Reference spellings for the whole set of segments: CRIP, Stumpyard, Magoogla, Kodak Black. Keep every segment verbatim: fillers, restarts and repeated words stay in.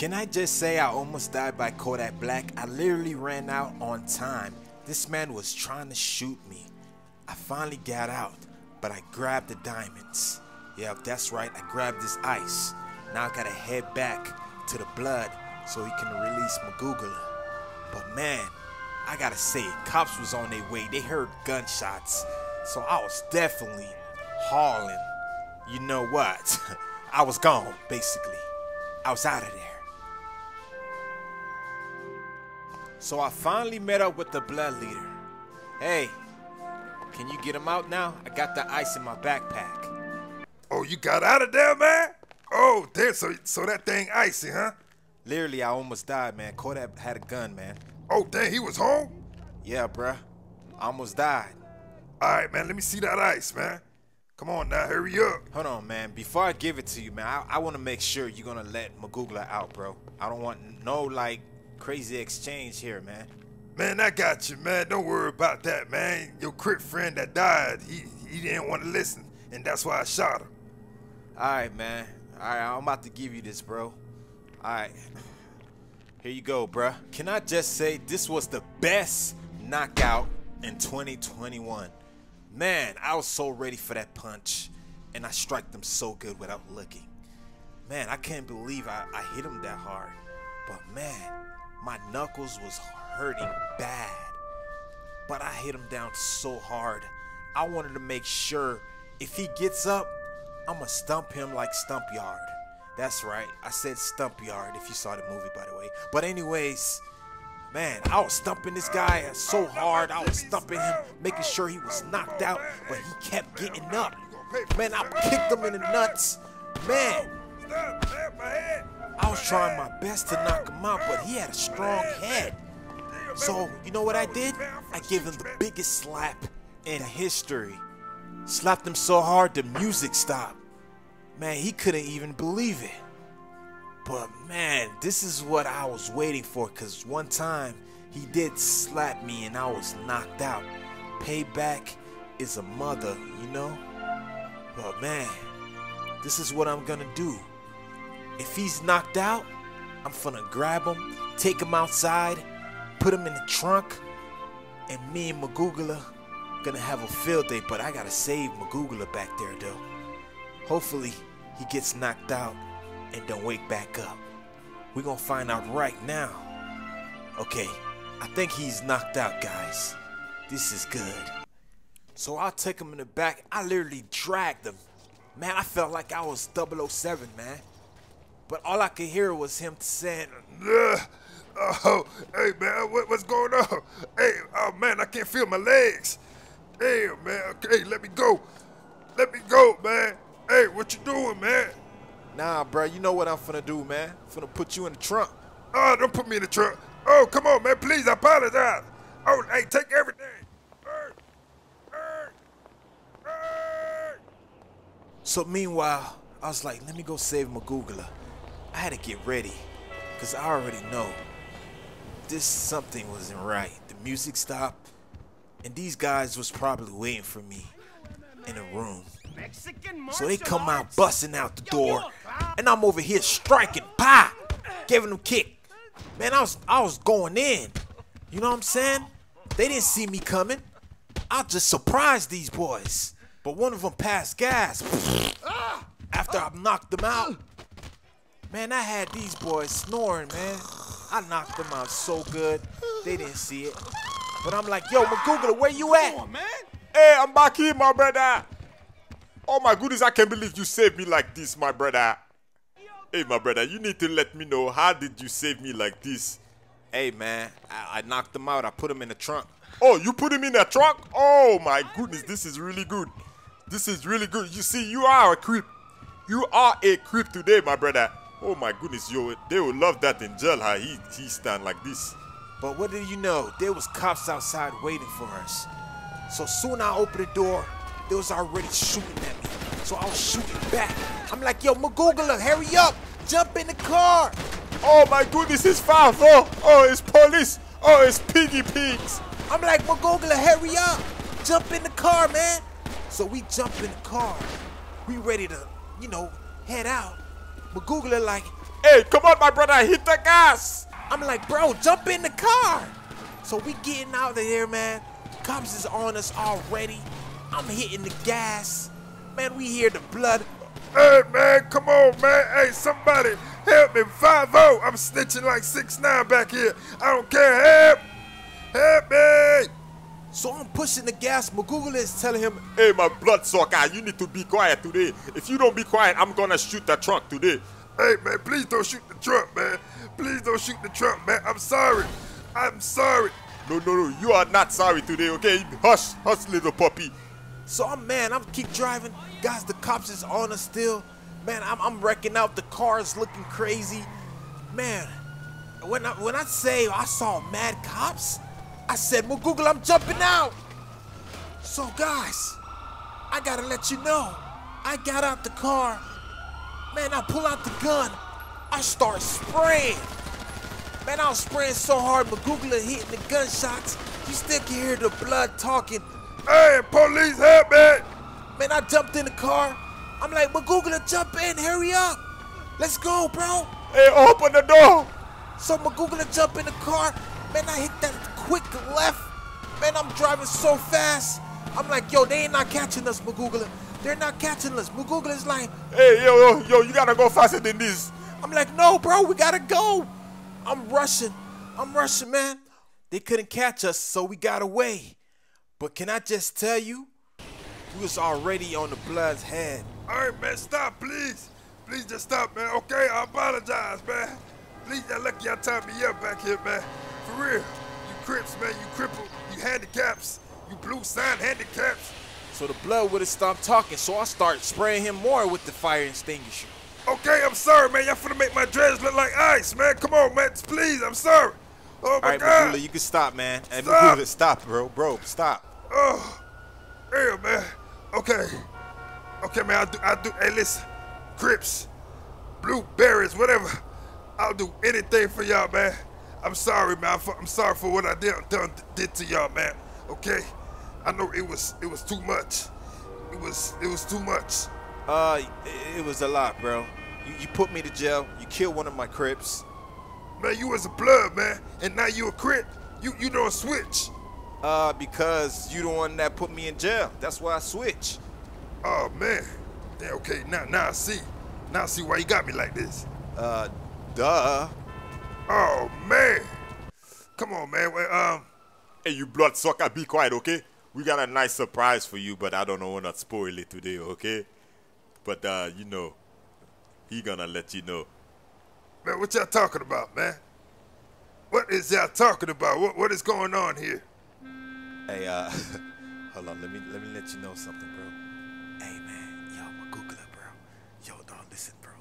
Can I just say I almost died by Kodak Black? I literally ran out on time. This man was trying to shoot me. I finally got out, but I grabbed the diamonds. Yep, that's right, I grabbed this ice. Now I gotta head back to the blood so he can release Magoogla. But man, I gotta say, cops was on their way. They heard gunshots, so I was definitely hauling. You know what? I was gone, basically. I was out of there. So I finally met up with the blood leader. Hey, can you get him out now? I got the ice in my backpack. Oh, you got out of there, man? Oh, damn, so, so that thing icy, huh? Literally, I almost died, man. Kodak had a gun, man. Oh, damn, he was home? Yeah, bruh. I almost died. All right, man, let me see that ice, man. Come on now, hurry up. Hold on, man. Before I give it to you, man, I, I want to make sure you're going to let Magoogla out, bro. I don't want no, like, crazy exchange here, man. Man, I got you, man. Don't worry about that, man. Your crit friend that died, he he didn't want to listen, and that's why I shot him. All right, man. All right, I'm about to give you this, bro. All right. Here you go, bruh. Can I just say this was the best knockout in twenty twenty-one. Man, I was so ready for that punch, and I strike them so good without looking. Man, I can't believe I, I hit him that hard. But man, my knuckles was hurting bad, but I hit him down so hard. I wanted to make sure if he gets up, I'ma stump him like Stumpyard. That's right, I said Stumpyard if you saw the movie, by the way. But anyways, man, I was stumping this guy so hard. I was stumping him, making sure he was knocked out, but he kept getting up. Man, I kicked him in the nuts. Man, I was trying my best to knock him out, but he had a strong head. So, you know what I did? I gave him the biggest slap in history. Slapped him so hard the music stopped. Man, he couldn't even believe it. But man, this is what I was waiting for, because one time he did slap me and I was knocked out. Payback is a mother, you know? But man, this is what I'm gonna do. If he's knocked out, I'm gonna grab him, take him outside, put him in the trunk, and me and Magoogla gonna have a field day. But I gotta save Magoogla back there though. Hopefully he gets knocked out and don't wake back up. We're gonna find out right now. Okay, I think he's knocked out, guys. This is good. So I took him in the back. I literally dragged him. Man, I felt like I was double oh seven, man. But all I could hear was him saying, ugh. Oh, hey, man, what, what's going on? Hey, oh, man, I can't feel my legs. Damn, man, okay, let me go. Let me go, man. Hey, what you doing, man? Nah, bro, you know what I'm finna do, man. I'm finna put you in the trunk. Oh, don't put me in the trunk. Oh, come on, man, please, I apologize. Oh, hey, take everything. Hey, hey, hey. So meanwhile, I was like, let me go save Magoogla. I had to get ready, because I already know this something wasn't right. The music stopped, and these guys was probably waiting for me in a room. So they come out busting out the door, and I'm over here striking, pie, giving them kick. Man, I was I was going in. You know what I'm saying? They didn't see me coming. I just surprised these boys. But one of them passed gas after I knocked them out. Man, I had these boys snoring, man. I knocked them out so good they didn't see it. But I'm like, yo, Magoogla, where you at? Come on, man. Hey, I'm back here, my brother. Oh my goodness, I can't believe you saved me like this, my brother. Hey, my brother, you need to let me know, how did you save me like this? Hey, man, I, I knocked him out. I put him in the trunk. Oh, you put him in the trunk? Oh my goodness, this is really good. This is really good. You see, you are a creep. You are a creep today, my brother. Oh my goodness, yo, they will love that in jail, how he, he stand like this. But what do you know? There was cops outside waiting for us. So soon I opened the door, they was already shooting at me. So I was shooting back. I'm like, yo, Magoogla, hurry up. Jump in the car. Oh, my goodness, it's five. Oh, oh, it's police. Oh, it's piggy pigs. I'm like, Magoogla, hurry up. Jump in the car, man. So we jump in the car. We ready to, you know, head out. Magoogla like, Hey, come on, my brother, hit the gas. I'm like, bro, jump in the car. So we getting out of here, man. Cops is on us already. I'm hitting the gas. Man, we hear the blood. Hey, man, come on, man. Hey, somebody help me. five oh. I'm snitching like six nine back here. I don't care. Help. Help me. So I'm pushing the gas. Magoogla is telling him, hey, my blood sucker, you need to be quiet today. If you don't be quiet, I'm going to shoot the trunk today. Hey, man, please don't shoot the trunk, man. Please don't shoot the trunk, man. I'm sorry. I'm sorry. No, no, no. You are not sorry today, okay? Hush. Hush, little puppy. So I'm, man, I'm keep driving. Guys, the cops is on us still. Man, I'm, I'm wrecking out. The cars looking crazy. Man, when I, when I say I saw mad cops, I said, Magoogla, I'm jumping out. So, guys, I got to let you know. I got out the car. Man, I pull out the gun. I start spraying. Man, I was spraying so hard, Magoogla hitting the gunshots. You still can hear the blood talking. Hey, police, help me. Man, I jumped in the car. I'm like, Magoogla, jump in, hurry up. Let's go, bro. Hey, open the door. So Magoogla jump in the car. Man, I hit that quick left. Man, I'm driving so fast. I'm like, yo, they ain't not catching us, Magoogla. They're not catching us. Magoogla's like, hey, yo, yo, yo, you gotta go faster than this. I'm like, no, bro, we gotta go. I'm rushing. I'm rushing, man. They couldn't catch us, so we got away. But can I just tell you, we was already on the blood's head. All right, man, stop, please. Please just stop, man, okay? I apologize, man. Please, I lucky y'all tied me up back here, man. For real. You crips, man, you crippled. You handicaps. You blue sign handicaps. So the blood wouldn't stop talking, so I start spraying him more with the fire extinguisher. Okay, I'm sorry, man. Y'all finna make my dreads look like ice, man. Come on, man. Please, I'm sorry. Oh, my All right, God. Magoogla, you can stop, man. Stop. Hey, Magoogla, stop, bro. Bro, stop. Oh, damn, man. Okay. Okay, man, I'll do, I'll do, hey, listen. Crips, blueberries, whatever. I'll do anything for y'all, man. I'm sorry, man. I'm sorry for what I did, done, did to y'all, man. Okay? I know it was it was too much. It was it was too much. Uh, it was a lot, bro. You, you put me to jail. You killed one of my Crips. Man, you was a blood, man, and now you a Crip. You you don't switch. Uh, because you the one that put me in jail. That's why I switch. Oh man. Yeah, okay. Now now I see. Now I see why you got me like this. Uh, duh. Oh man. Come on, man. Well, um. Hey, you blood sucker, be quiet, okay? We got a nice surprise for you, but I don't know when I spoil it today, okay? But, uh, you know, he gonna let you know. Man, what y'all talking about, man? What is y'all talking about? What, what is going on here? Hey, uh, hold on. Let me let me let you know something, bro. Hey, man. Yo, Magoogla, bro. Yo, dog, listen, bro.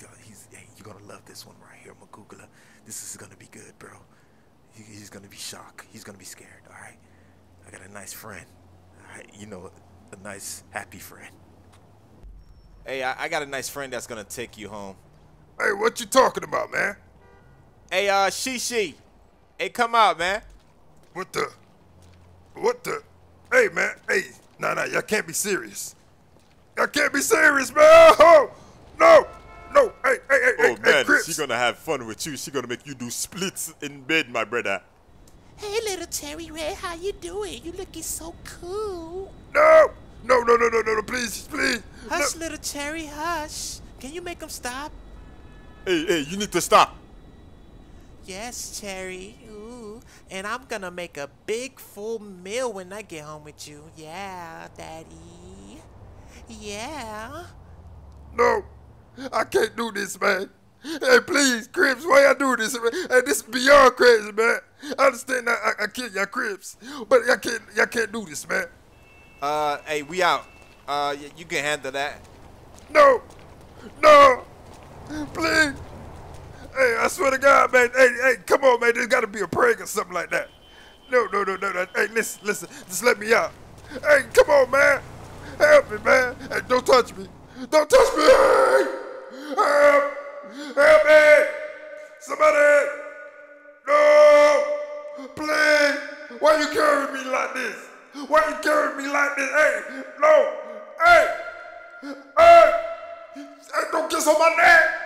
Yo, he's, hey, you're gonna love this one right here, Magoogla. This is gonna be good, bro. He, he's gonna be shocked. He's gonna be scared, all right? I got a nice friend. I, you know, a nice, happy friend. Hey, I, I got a nice friend that's gonna take you home. Hey, what you talking about, man? Hey, uh, she, she. Hey, come out, man. What the? What the? Hey, man. Hey, nah, nah, y'all can't be serious. Y'all can't be serious, man. Oh, no, no. Hey, hey, hey, oh, hey, man, hey, she gonna have fun with you. She gonna make you do splits in bed, my brother. Hey, little Cherry Red, how you doing? You looking so cool. No, no, no, no, no, no, no, please, please. Hush, no. Little Cherry, hush. Can you make them stop? Hey, hey, you need to stop. Yes, Cherry. Ooh, and I'm gonna make a big full meal when I get home with you. Yeah, Daddy. Yeah. No, I can't do this, man. Hey, please, Crips, why y'all do this? Hey, this is beyond crazy, man. I understand I, I, I killed y'all Crips, but y'all can't, y'all can't do this, man. Uh, hey, we out. Uh, you can handle that. No. No. Please. Hey, I swear to God, man. Hey, hey, come on, man. There's got to be a prank or something like that. No, no, no, no, no. Hey, listen, listen. Just let me out. Hey, come on, man. Help me, man. Hey, don't touch me. Don't touch me. Help. Help me. Somebody. No. Please. Why you carrying me like this? Why you carrying me like this? Hey, no. Hey. Hey. Hey, don't kiss on my neck.